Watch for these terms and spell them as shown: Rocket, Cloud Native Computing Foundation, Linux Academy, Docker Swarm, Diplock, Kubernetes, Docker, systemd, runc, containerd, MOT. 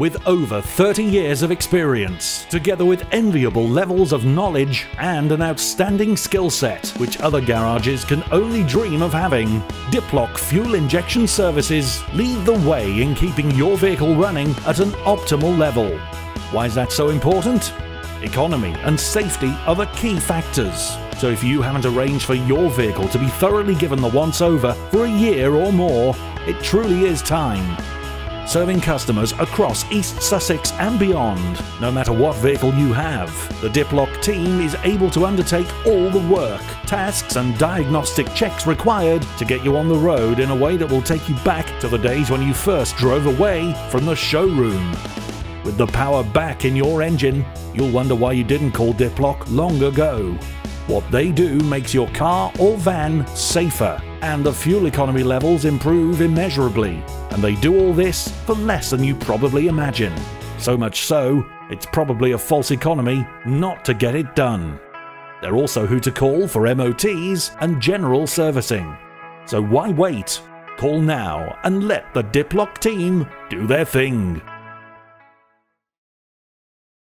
with over 30 years of experience, together with enviable levels of knowledge and an outstanding skill set, which other garages can only dream of having. Diplock Fuel Injection Services lead the way in keeping your vehicle running at an optimal level. Why is that so important? Economy and safety are the key factors. So if you haven't arranged for your vehicle to be thoroughly given the once-over for a year or more, it truly is time. Serving customers across East Sussex and beyond, no matter what vehicle you have, the Diplock team is able to undertake all the work, tasks and diagnostic checks required to get you on the road in a way that will take you back to the days when you first drove away from the showroom. With the power back in your engine, you'll wonder why you didn't call Diplock long ago. What they do makes your car or van safer, and the fuel economy levels improve immeasurably. And they do all this for less than you probably imagine. So much so, it's probably a false economy not to get it done. They're also who to call for MOTs and general servicing. So why wait? Call now and let the Diplock team do their thing.